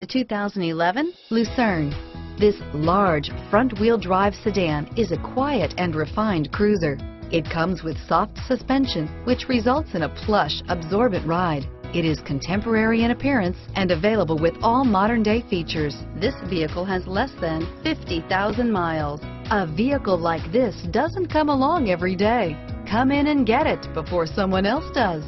The 2011 Lucerne. This large front-wheel drive sedan is a quiet and refined cruiser. It comes with soft suspension, which results in a plush, absorbent ride. It is contemporary in appearance and available with all modern-day features. This vehicle has less than 50,000 miles. A vehicle like this doesn't come along every day. Come in and get it before someone else does.